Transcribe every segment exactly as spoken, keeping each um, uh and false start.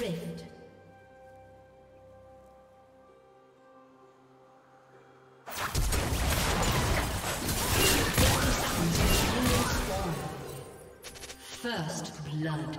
Rift. First blood.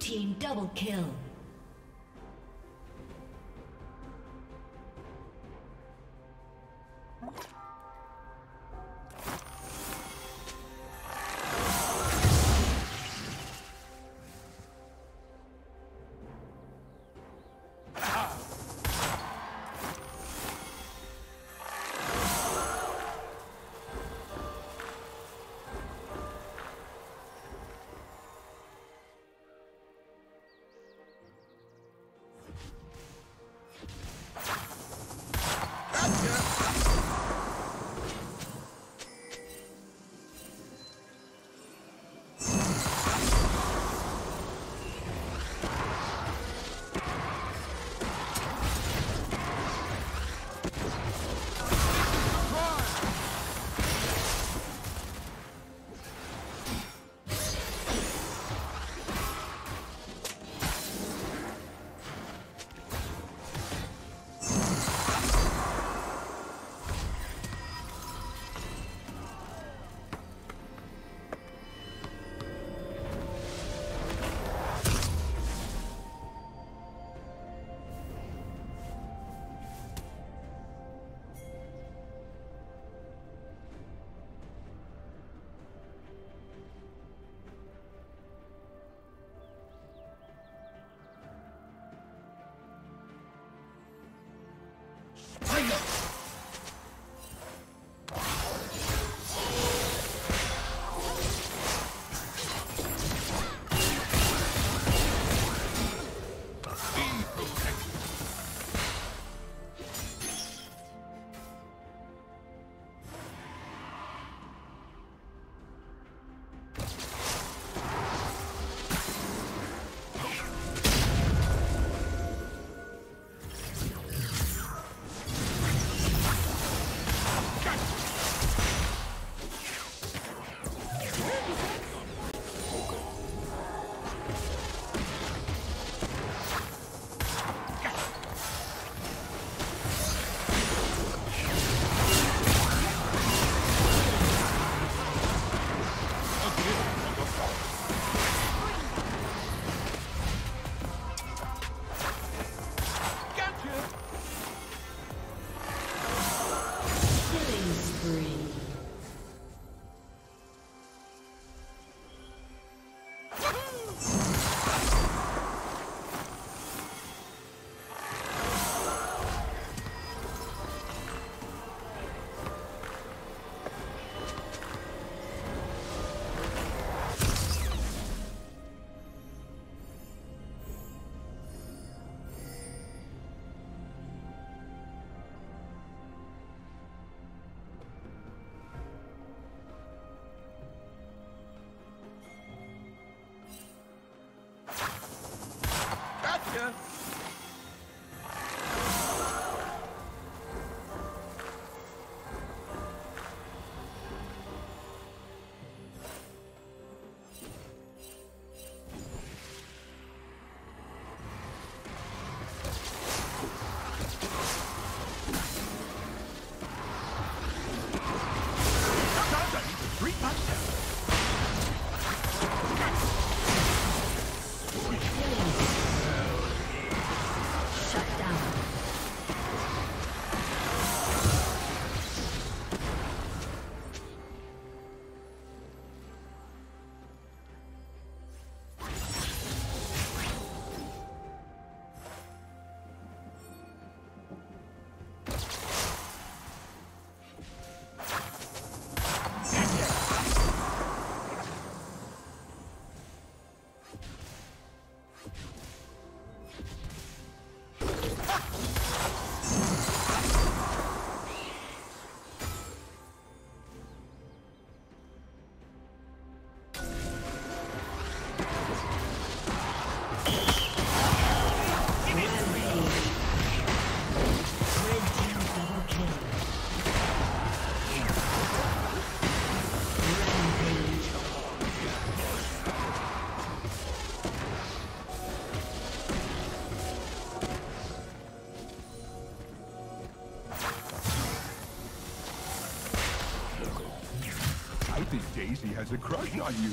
Team double kill. Daisy has a crush on you.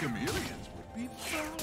Chameleons would be proud.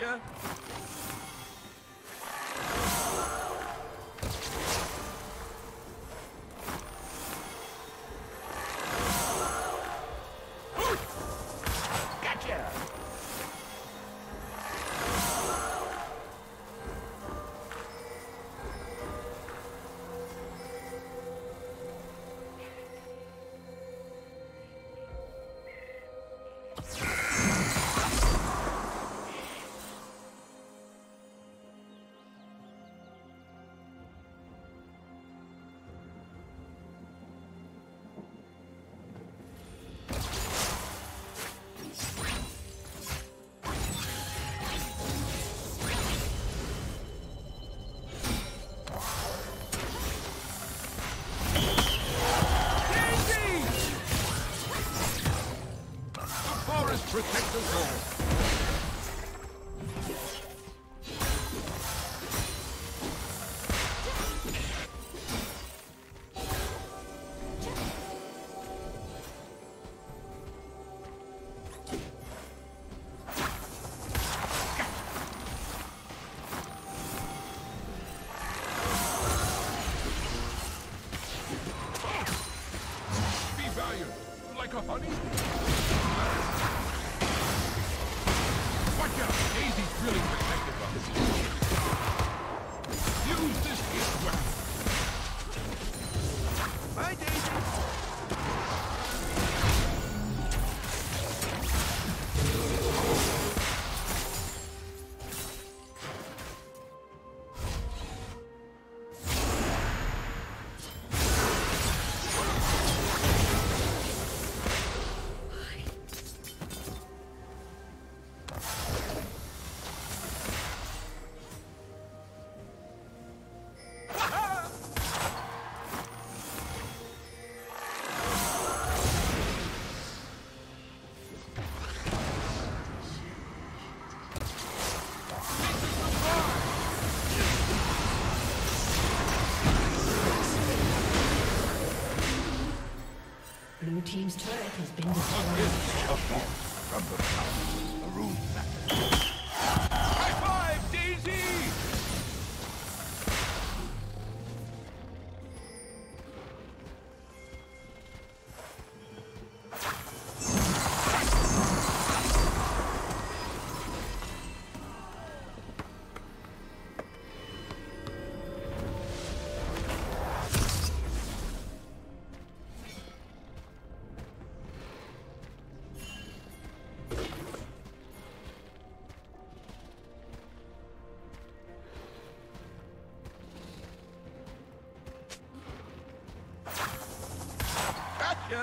Yeah. Protect the world. Be valiant, like a honey. Watch out! Daisy's really protective of this. Use this gift well. Bye, Daisy. Blue team's turret has been destroyed. From the top, a room matters. High five, Daisy! Yeah.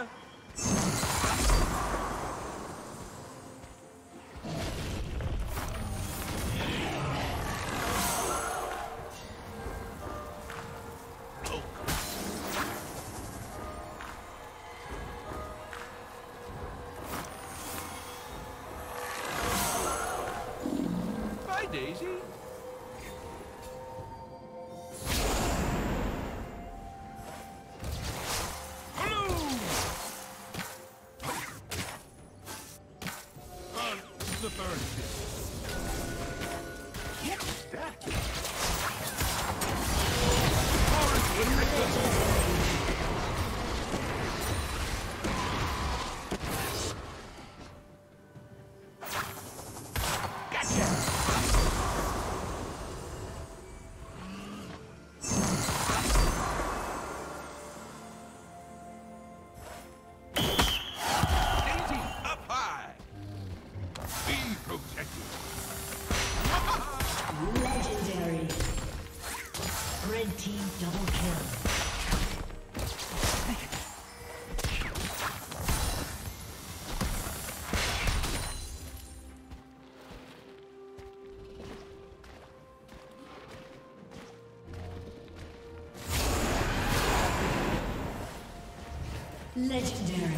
Legendary.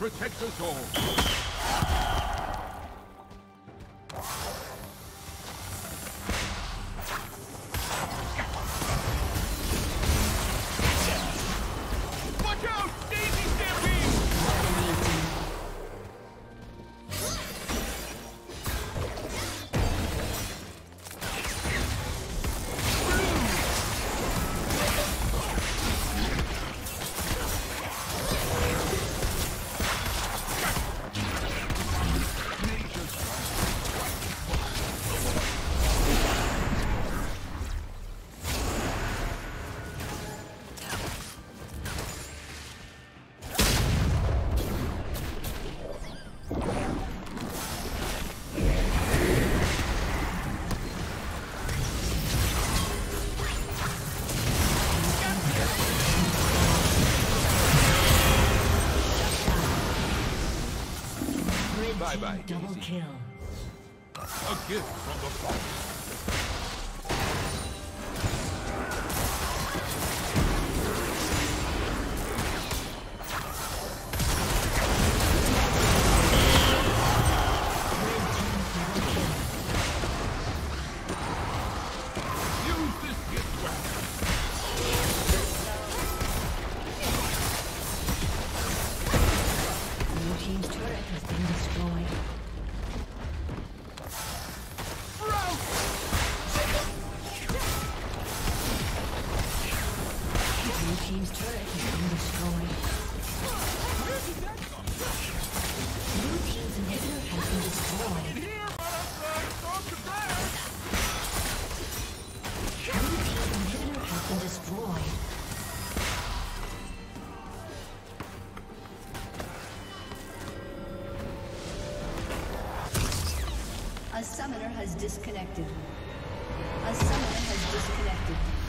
Protect us all. Daisy, Red bye bye. Double kill. A gift from the forest. A summoner has disconnected. A summoner has disconnected.